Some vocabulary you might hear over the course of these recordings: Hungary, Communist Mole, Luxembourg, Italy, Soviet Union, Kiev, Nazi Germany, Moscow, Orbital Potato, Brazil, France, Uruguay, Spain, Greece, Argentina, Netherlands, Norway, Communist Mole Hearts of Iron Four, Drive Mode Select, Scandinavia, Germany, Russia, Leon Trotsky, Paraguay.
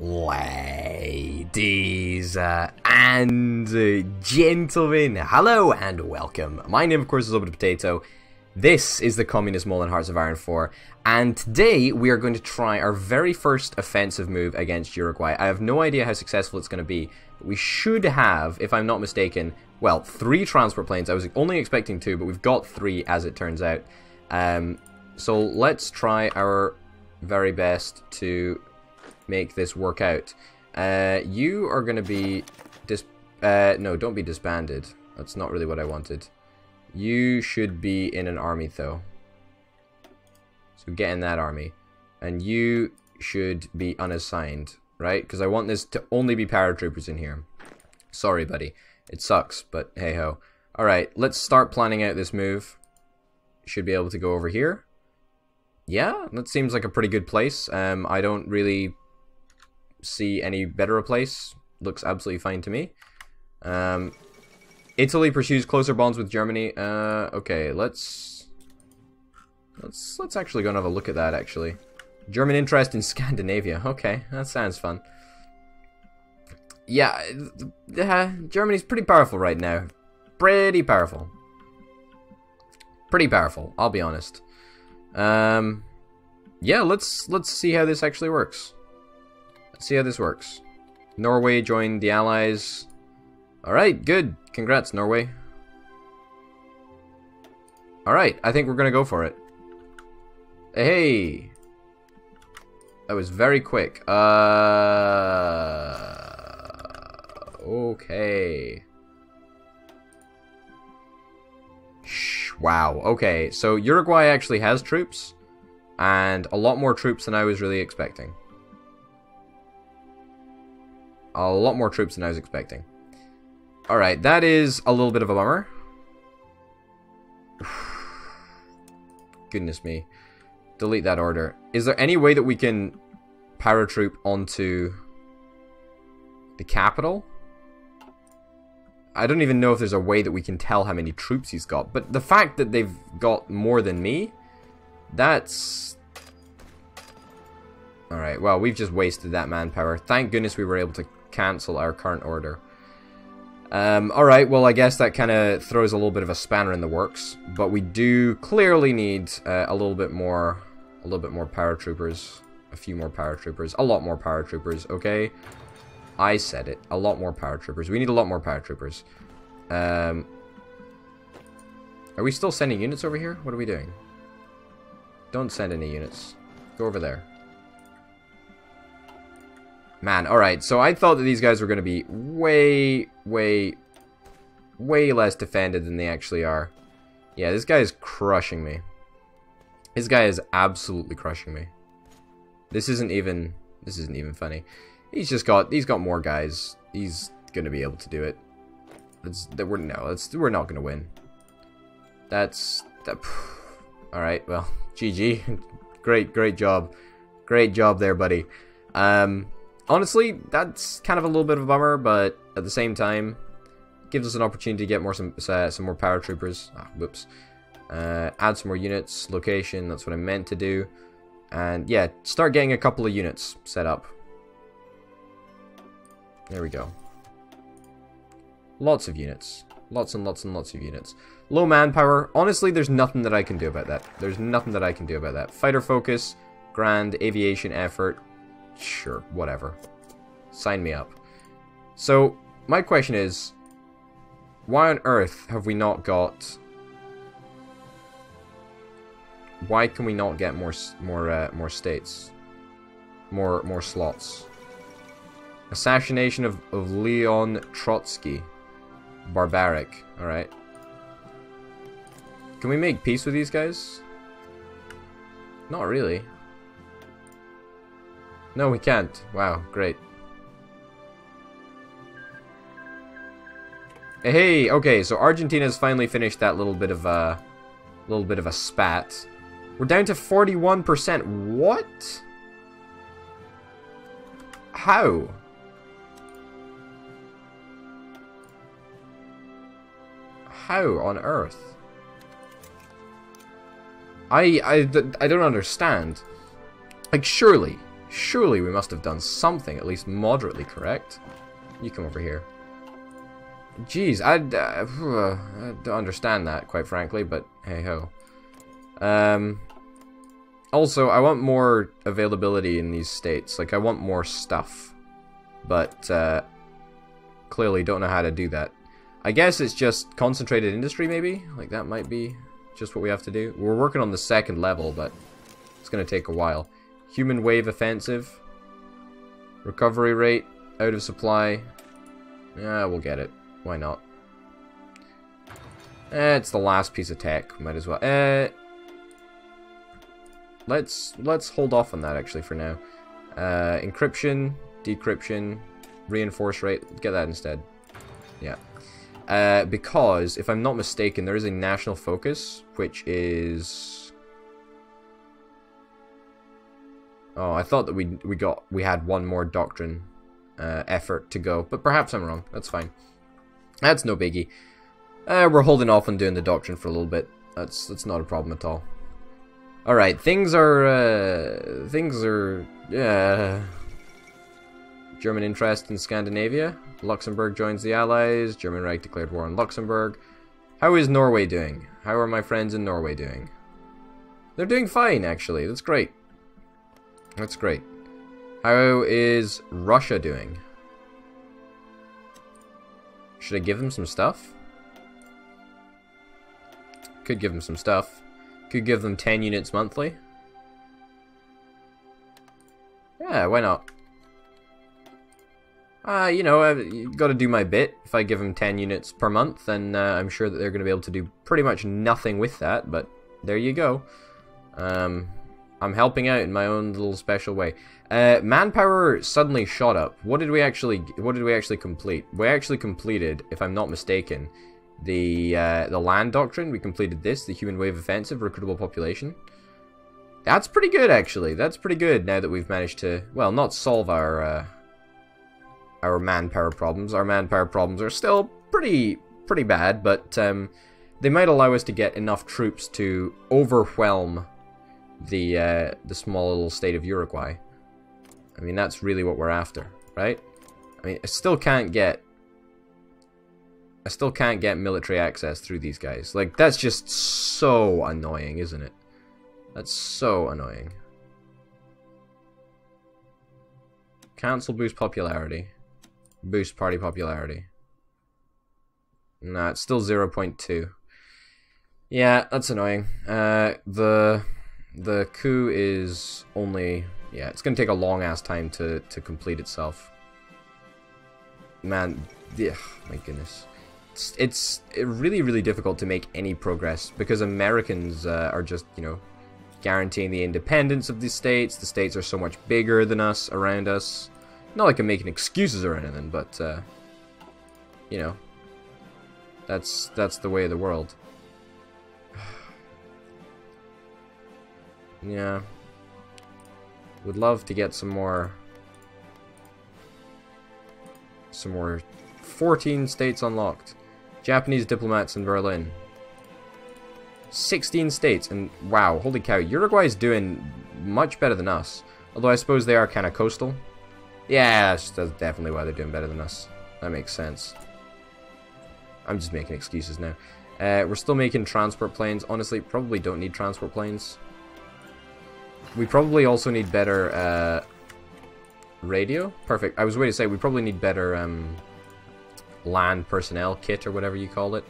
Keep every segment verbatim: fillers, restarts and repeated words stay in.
Ladies uh, and uh, gentlemen, hello and welcome. My name, of course, is Orbital Potato. This is the Communist Mole Hearts of Iron Four, and today we are going to try our very first offensive move against Uruguay. I have no idea how successful it's going to be. We should have, if I'm not mistaken, well, three transport planes. I was only expecting two, but we've got three as it turns out. Um, so let's try our very best to make this work out. Uh, you are going to be dis- uh, no, don't be disbanded. That's not really what I wanted. You should be in an army, though. So get in that army. And you should be unassigned, right? Because I want this to only be paratroopers in here. Sorry, buddy. It sucks, but hey-ho. Alright, let's start planning out this move. Should be able to go over here. Yeah, that seems like a pretty good place. Um, I don't really see any better a place. Looks absolutely fine to me. Um... Italy pursues closer bonds with Germany. Uh, okay, let's let's let's actually go and have a look at that. Actually, German interest in Scandinavia. Okay, that sounds fun. Yeah, uh, Germany's pretty powerful right now. Pretty powerful. Pretty powerful. I'll be honest. Um, yeah, let's let's see how this actually works. Let's see how this works. Norway joined the Allies. All right, good. Congrats, Norway. Alright, I think we're gonna go for it. Hey! That was very quick. Uh, okay. Shh, wow, okay. So Uruguay actually has troops, and a lot more troops than I was really expecting. A lot more troops than I was expecting. Alright, that is a little bit of a bummer. Goodness me. Delete that order. Is there any way that we can paratroop onto the capital? I don't even know if there's a way that we can tell how many troops he's got. But the fact that they've got more than me, that's... Alright, well, we've just wasted that manpower. Thank goodness we were able to cancel our current order. Um, alright, well, I guess that kind of throws a little bit of a spanner in the works, but we do clearly need uh, a little bit more, a little bit more paratroopers, a few more paratroopers, a lot more paratroopers, okay? I said it, a lot more paratroopers. We need a lot more paratroopers. Um, are we still sending units over here? What are we doing? Don't send any units. Go over there. Man, alright, so I thought that these guys were going to be way, way, way less defended than they actually are. Yeah, this guy is crushing me. This guy is absolutely crushing me. This isn't even, this isn't even funny. He's just got, he's got more guys. He's going to be able to do it. That's, that we're, no, that's, we're not going to win. That's, that, alright, well, G G. Great, great job. Great job there, buddy. Um... Honestly, that's kind of a little bit of a bummer, but at the same time, gives us an opportunity to get more some uh, some more paratroopers. Ah, whoops. Uh, add some more units, location. That's what I meant to do, and yeah, start getting a couple of units set up. There we go. Lots of units, lots and lots and lots of units. Low manpower. Honestly, there's nothing that I can do about that. There's nothing that I can do about that. Fighter focus, grand aviation effort. Sure, whatever. Sign me up. So, my question is, why on earth have we not got... Why can we not get more more uh, more states? More more slots. Assassination of, of Leon Trotsky. Barbaric. Alright. Can we make peace with these guys? Not really. No, we can't. Wow, great. Hey, okay, so Argentina's finally finished that little bit of a little bit of a spat. We're down to forty-one percent. What? How? How on earth? I I I don't understand. Like, surely Surely we must have done something at least moderately correct. You come over here. Jeez, I, uh, I don't understand that, quite frankly, but hey-ho. Um, also, I want more availability in these states. Like, I want more stuff. But, uh, clearly don't know how to do that. I guess it's just concentrated industry, maybe? Like, that might be just what we have to do. We're working on the second level, but it's going to take a while. Human wave offensive. Recovery rate. Out of supply. Yeah, we'll get it. Why not? Eh, it's the last piece of tech. Might as well. Eh, let's let's hold off on that actually for now. Uh, encryption, decryption, reinforce rate. Get that instead. Yeah. Uh, because if I'm not mistaken, there is a national focus, which is. Oh, I thought that we we got we had one more doctrine uh, effort to go, but perhaps I'm wrong. That's fine. That's no biggie. Uh, we're holding off on doing the doctrine for a little bit. That's that's not a problem at all. All right, things are uh, things are yeah. Uh, German interest in Scandinavia. Luxembourg joins the Allies. German Reich declared war on Luxembourg. How is Norway doing? How are my friends in Norway doing? They're doing fine, actually. That's great. That's great. How is Russia doing? Should I give them some stuff? Could give them some stuff. Could give them ten units monthly. Yeah, why not? Uh, you know, I've got to do my bit. If I give them ten units per month, then uh, I'm sure that they're going to be able to do pretty much nothing with that, but there you go. Um, I'm helping out in my own little special way. Uh, manpower suddenly shot up. What did we actually? What did we actually complete? We actually completed, if I'm not mistaken, the uh, the land doctrine. We completed this, the human wave offensive, recruitable population. That's pretty good, actually. That's pretty good. Now that we've managed to, well, not solve our uh, our manpower problems. Our manpower problems are still pretty pretty bad, but um, they might allow us to get enough troops to overwhelm the uh, the small little state of Uruguay. I mean, that's really what we're after, right? I mean, I still can't get I still can't get military access through these guys. Like, that's just so annoying, isn't it? That's so annoying. Cancel boost popularity. Boost party popularity. Nah, it's still zero point two. Yeah, that's annoying. Uh, the... The coup is only... Yeah, it's going to take a long-ass time to, to complete itself. Man, ugh, my goodness. It's, it's really, really difficult to make any progress because Americans uh, are just, you know, guaranteeing the independence of the states. The states are so much bigger than us, around us. Not like I'm making excuses or anything, but, uh, you know, that's that's the way of the world. Yeah, would love to get some more, some more, fourteen states unlocked, Japanese diplomats in Berlin, sixteen states, and wow, holy cow, Uruguay is doing much better than us, although I suppose they are kind of coastal. Yeah, that's definitely why they're doing better than us, that makes sense. I'm just making excuses now. Uh, we're still making transport planes, honestly, probably don't need transport planes. We probably also need better uh, radio. Perfect. I was waiting to say we probably need better um, land personnel kit or whatever you call it.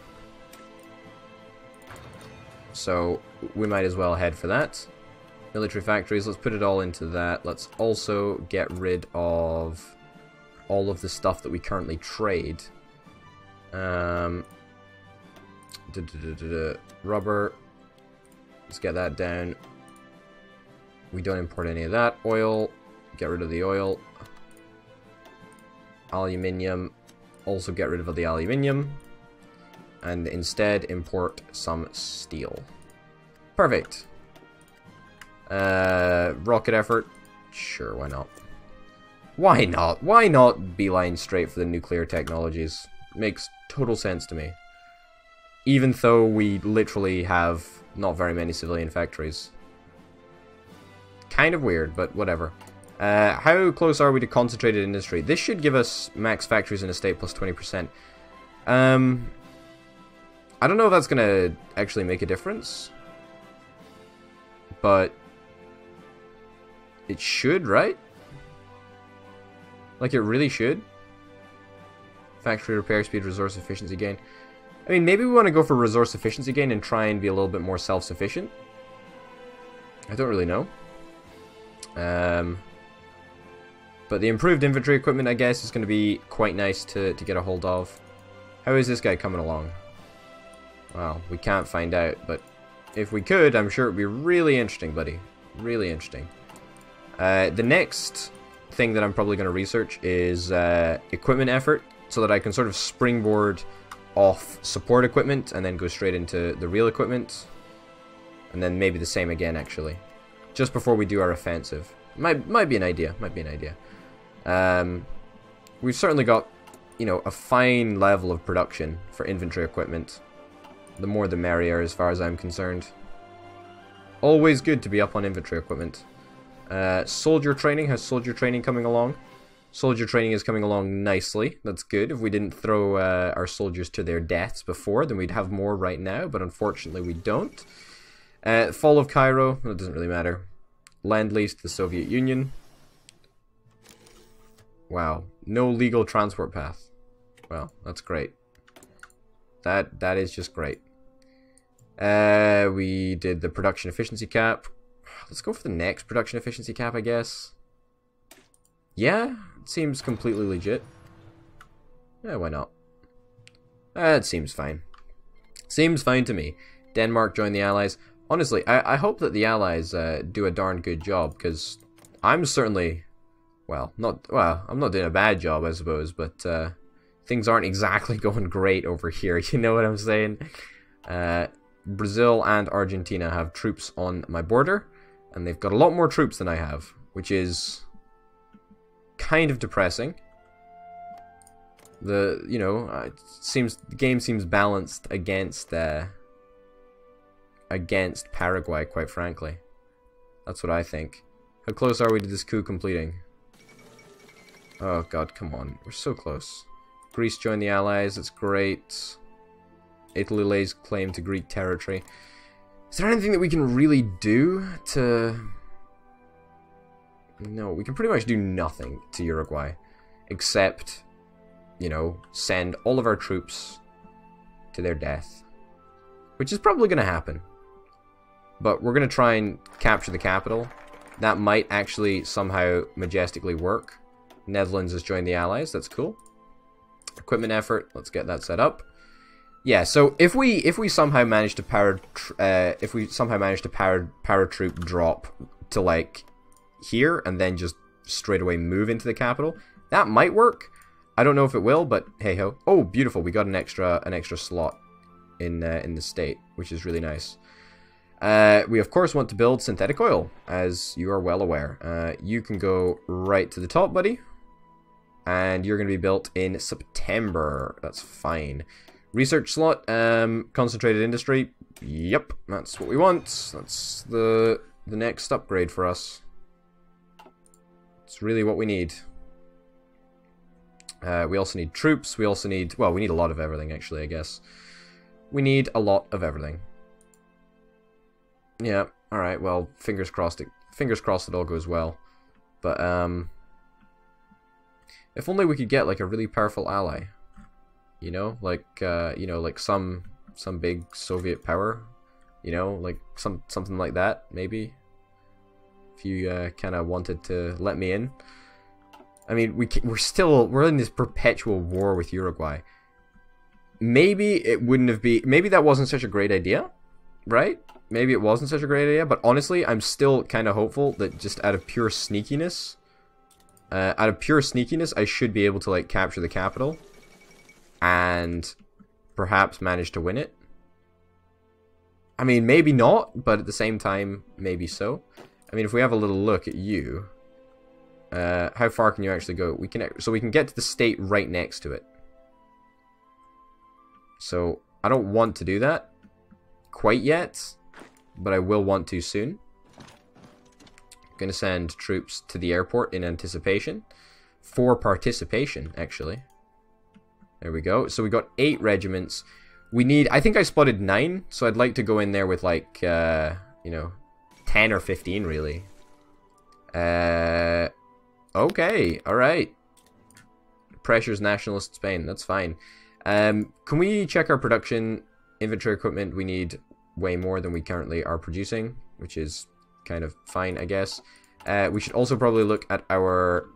So we might as well head for that. Military factories. Let's put it all into that. Let's also get rid of all of the stuff that we currently trade. Um, duh, duh, duh, duh, duh. Rubber. Let's get that down. We don't import any of that. Oil. Get rid of the oil. Aluminium. Also get rid of the aluminium. And instead import some steel. Perfect. Uh, rocket effort. Sure, why not? Why not? Why not beeline straight for the nuclear technologies? Makes total sense to me. Even though we literally have not very many civilian factories. Kind of weird, but whatever. Uh, how close are we to concentrated industry? This should give us max factories in a state plus twenty percent. Um, I don't know if that's going to actually make a difference, but it should, right? Like, it really should. Factory repair speed, resource efficiency gain. I mean, maybe we want to go for resource efficiency gain and try and be a little bit more self-sufficient. I don't really know. Um... But the improved infantry equipment, I guess, is going to be quite nice to, to get a hold of. How is this guy coming along? Well, we can't find out, but if we could, I'm sure it would be really interesting, buddy. Really interesting. Uh, the next thing that I'm probably going to research is uh, equipment effort, so that I can sort of springboard off support equipment and then go straight into the real equipment. And then maybe the same again, actually. Just before we do our offensive. Might, might be an idea. Might be an idea. Um, we've certainly got, you know, a fine level of production for infantry equipment. The more the merrier, as far as I'm concerned. Always good to be up on infantry equipment. Uh, soldier training. How's soldier training coming along? Soldier training is coming along nicely. That's good. If we didn't throw uh, our soldiers to their deaths before, then we'd have more right now, but unfortunately we don't. Uh, fall of Cairo. Well, it doesn't really matter. Land lease to the Soviet Union. Wow. No legal transport path. Well, that's great. That that is just great. Uh, we did the production efficiency cap. Let's go for the next production efficiency cap, I guess. Yeah, it seems completely legit. Yeah, why not? Uh, it seems fine. Seems fine to me. Denmark joined the Allies. Honestly, I, I hope that the Allies uh, do a darn good job, because I'm certainly, well, not, well, I'm not doing a bad job, I suppose, but uh, things aren't exactly going great over here, you know what I'm saying? Uh, Brazil and Argentina have troops on my border, and they've got a lot more troops than I have, which is kind of depressing. The, you know, it seems, the game seems balanced against uh, against Paraguay, quite frankly. That's what I think. How close are we to this coup completing? Oh god, come on. We're so close. Greece joined the Allies, that's great. Italy lays claim to Greek territory. Is there anything that we can really do to... No, we can pretty much do nothing to Uruguay. Except, you know, send all of our troops to their death. Which is probably going to happen. But we're going to try and capture the capital. That might actually somehow majestically work. Netherlands has joined the Allies. That's cool. Equipment effort. Let's get that set up. Yeah. So if we if we somehow manage to para uh, if we somehow manage to para paratroop drop to like here and then just straight away move into the capital, that might work. I don't know if it will, but hey ho. Oh, beautiful. We got an extra an extra slot in uh, in the state, which is really nice. Uh, we, of course, want to build synthetic oil, as you are well aware. Uh, you can go right to the top, buddy. And you're going to be built in September. That's fine. Research slot. Um, concentrated industry. Yep, that's what we want. That's the, the next upgrade for us. It's really what we need. Uh, we also need troops. We also need... Well, we need a lot of everything, actually, I guess. We need a lot of everything. Yeah, alright, well, fingers crossed it, fingers crossed it all goes well. But, um... if only we could get, like, a really powerful ally. You know? Like, uh, you know, like some some big Soviet power. You know? Like, some something like that, maybe. If you, uh, kinda wanted to let me in. I mean, we can, we're still... We're in this perpetual war with Uruguay. Maybe it wouldn't have been... Maybe that wasn't such a great idea, right? Maybe it wasn't such a great idea, but honestly, I'm still kind of hopeful that just out of pure sneakiness... Uh, out of pure sneakiness, I should be able to, like, capture the capital. And perhaps manage to win it. I mean, maybe not, but at the same time, maybe so. I mean, if we have a little look at you... Uh, how far can you actually go? We can, so we can get to the state right next to it. So, I don't want to do that quite yet, but I will want to soon. Going to send troops to the airport in anticipation. For participation, actually. There we go. So we got eight regiments. We need... I think I spotted nine, so I'd like to go in there with, like, uh, you know, ten or fifteen, really. Uh, okay, alright. Pressures nationalist Spain, that's fine. Um, can we check our production? Inventory equipment, we need way more than we currently are producing, which is kind of fine, I guess. Uh, we should also probably look at our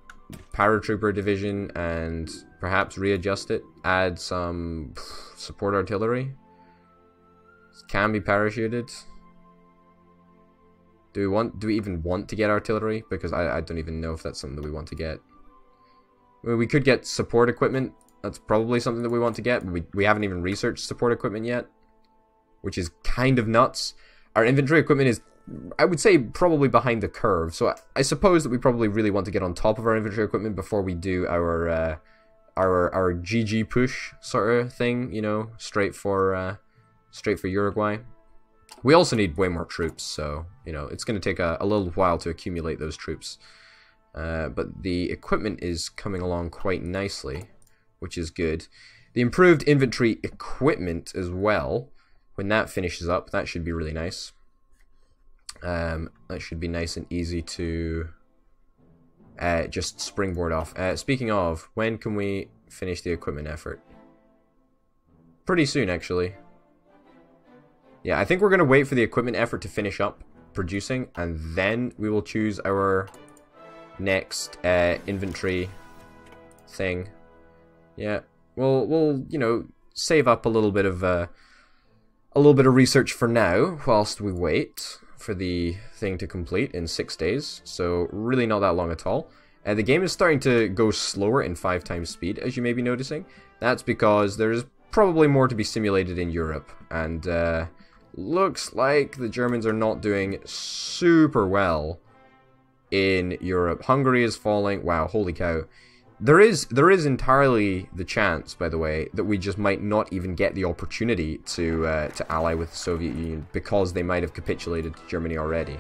paratrooper division and perhaps readjust it, add some pff, support artillery. This can be parachuted. Do we want? Do we even want to get artillery? Because I, I don't even know if that's something that we want to get. Well, we could get support equipment. That's probably something that we want to get. We, we haven't even researched support equipment yet, which is kind of nuts. Our inventory equipment is, I would say, probably behind the curve. So I, I suppose that we probably really want to get on top of our inventory equipment before we do our uh, our our G G push sort of thing. You know, straight for uh, straight for Uruguay. We also need way more troops, so you know it's going to take a, a little while to accumulate those troops. Uh, but the equipment is coming along quite nicely, which is good. The improved inventory equipment as well, when that finishes up, that should be really nice. Um, that should be nice and easy to uh, just springboard off. Uh, speaking of, when can we finish the equipment effort? Pretty soon, actually. Yeah, I think we're going to wait for the equipment effort to finish up producing, and then we will choose our next uh, inventory thing. Yeah, we'll, we'll, you know, save up a little bit of, uh, a little bit of research for now, whilst we wait for the thing to complete in six days, so really not that long at all. Uh, the game is starting to go slower in five times speed, as you may be noticing. That's because there's probably more to be simulated in Europe, and, uh, looks like the Germans are not doing super well in Europe. Hungary is falling. Wow, holy cow. There is there is entirely the chance, by the way, that we just might not even get the opportunity to uh, to ally with the Soviet Union because they might have capitulated to Germany already.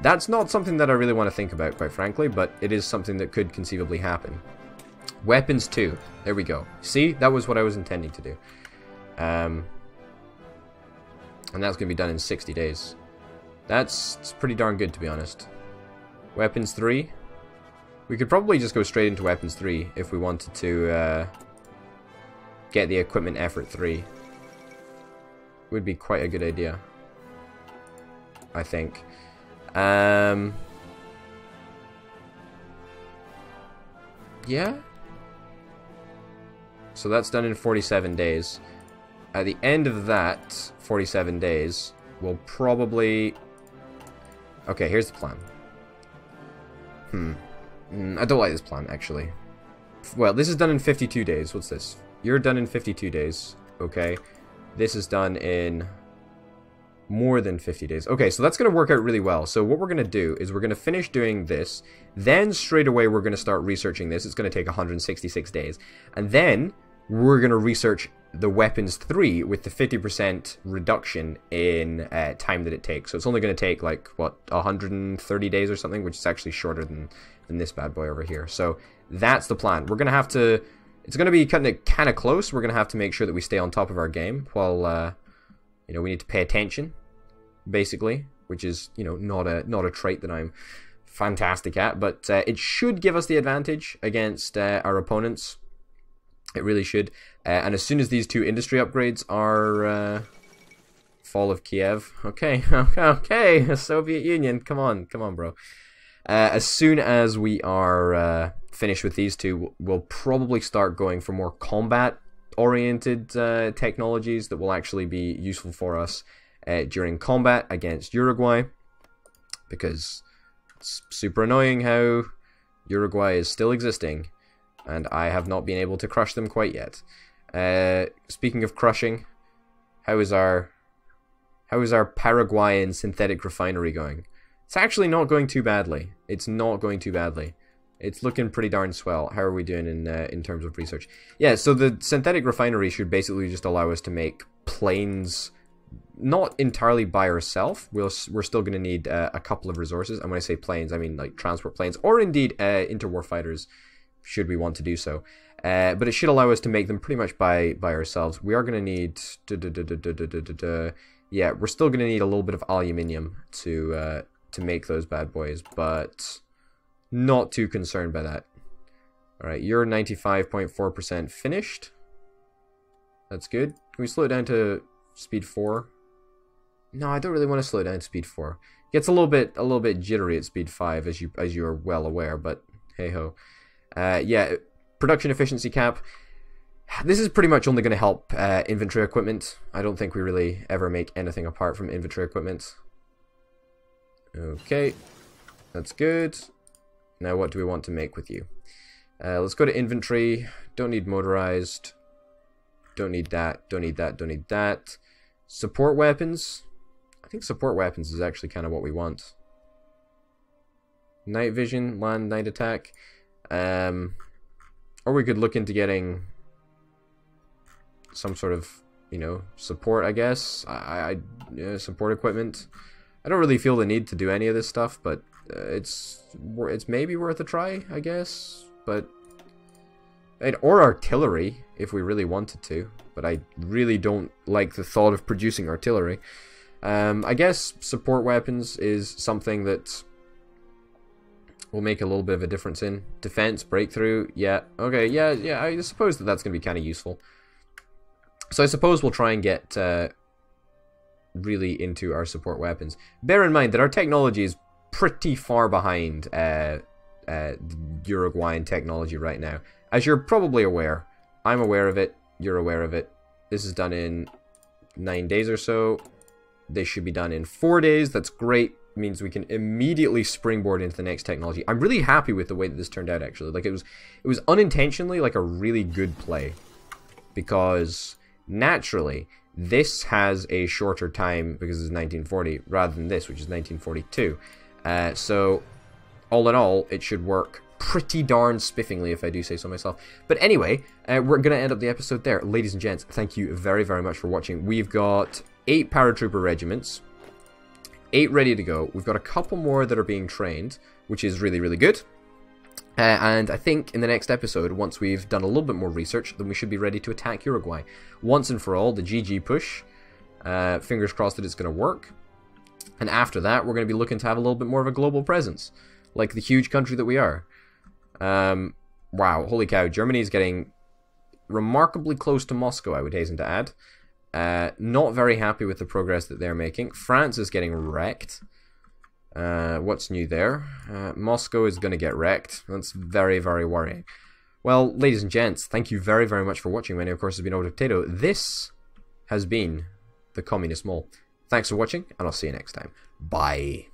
That's not something that I really want to think about, quite frankly, but it is something that could conceivably happen. Weapons too. There we go. See? That was what I was intending to do. Um, and that's going to be done in sixty days. That's it's pretty darn good, to be honest. Weapons three. We could probably just go straight into Weapons three if we wanted to uh, get the Equipment Effort three. Would be quite a good idea, I think. Um, yeah? So that's done in forty-seven days. At the end of that forty-seven days, we'll probably... Okay, here's the plan. Hmm. I don't like this plan, actually. Well, this is done in fifty-two days. What's this? You're done in fifty-two days. Okay. This is done in more than fifty days. Okay, so that's going to work out really well. So what we're going to do is we're going to finish doing this. Then straight away we're going to start researching this. It's going to take one hundred sixty-six days. And then we're going to research the Weapons three with the fifty percent reduction in uh, time that it takes. So it's only going to take, like, what, one hundred thirty days or something, which is actually shorter than... than this bad boy over here. So that's the plan. We're gonna have to, it's gonna be kind of kind of close. We're gonna have to make sure that we stay on top of our game while uh, you know, we need to pay attention, basically, which is, you know, not a not a trait that I'm fantastic at, but uh, it should give us the advantage against uh, our opponents. It really should. Uh, and as soon as these two industry upgrades are uh, fall of Kiev, okay, okay, Soviet Union, come on, come on, bro. Uh, as soon as we are uh, finished with these two, we'll probably start going for more combat-oriented uh, technologies that will actually be useful for us uh, during combat against Uruguay, because it's super annoying how Uruguay is still existing, and I have not been able to crush them quite yet. Uh, speaking of crushing, how is our how is our Paraguayan synthetic refinery going? It's actually not going too badly. It's not going too badly. It's looking pretty darn swell. How are we doing in uh, in terms of research? Yeah, so the synthetic refinery should basically just allow us to make planes not entirely by herself. We'll, we're still going to need uh, a couple of resources. And when I say planes, I mean like transport planes or indeed uh, interwar fighters, should we want to do so. Uh, but it should allow us to make them pretty much by by ourselves. We are going to need... Duh, duh, duh, duh, duh, duh, duh, duh, duh. Yeah, we're still going to need a little bit of aluminium to uh, to make those bad boys, but not too concerned by that. All right, you're ninety-five point four percent finished. That's good. Can we slow it down to speed four? No, I don't really want to slow it down to speed four. It gets a little bit a little bit jittery at speed five, as you as you are well aware. But hey ho. Uh, yeah, production efficiency cap. This is pretty much only going to help uh, inventory equipment. I don't think we really ever make anything apart from inventory equipment. Okay, that's good. Now what do we want to make with you? Uh, let's go to inventory. Don't need motorized. Don't need that. Don't need that. Don't need that. Support weapons. I think support weapons is actually kind of what we want. Night vision, land, night attack. Um, or we could look into getting some sort of, you know, support, I guess. I, I uh, support equipment. I don't really feel the need to do any of this stuff, but uh, it's it's maybe worth a try, I guess. But and, or artillery if we really wanted to. But I really don't like the thought of producing artillery. Um, I guess support weapons is something that will make a little bit of a difference in defense breakthrough. Yeah. Okay. Yeah. Yeah. I suppose that that's going to be kind of useful. So I suppose we'll try and get uh, really into our support weapons. Bear in mind that our technology is pretty far behind uh, uh, Uruguayan technology right now. As you're probably aware, I'm aware of it, you're aware of it. This is done in nine days or so. This should be done in four days. That's great. It means we can immediately springboard into the next technology. I'm really happy with the way that this turned out, actually. Like, it was, it was unintentionally like a really good play, because naturally, this has a shorter time because it's nineteen forty rather than this, which is nineteen forty-two. Uh, so, all in all, it should work pretty darn spiffingly, if I do say so myself. But anyway, uh, we're going to end up the episode there. Ladies and gents, thank you very, very much for watching. We've got eight paratrooper regiments, eight ready to go. We've got a couple more that are being trained, which is really, really good. Uh, and I think in the next episode, once we've done a little bit more research, then we should be ready to attack Uruguay. Once and for all, the G G push. Uh, fingers crossed that it's going to work. And after that, we're going to be looking to have a little bit more of a global presence, like the huge country that we are. Um, wow, holy cow. Germany is getting remarkably close to Moscow, I would hasten to add. Uh, not very happy with the progress that they're making. France is getting wrecked. Uh, what's new there? Uh, Moscow is going to get wrecked. That's very, very worrying. Well, ladies and gents, thank you very, very much for watching. My name, of course, has been Orbital Potato. This has been the Communist Mole. Thanks for watching, and I'll see you next time. Bye.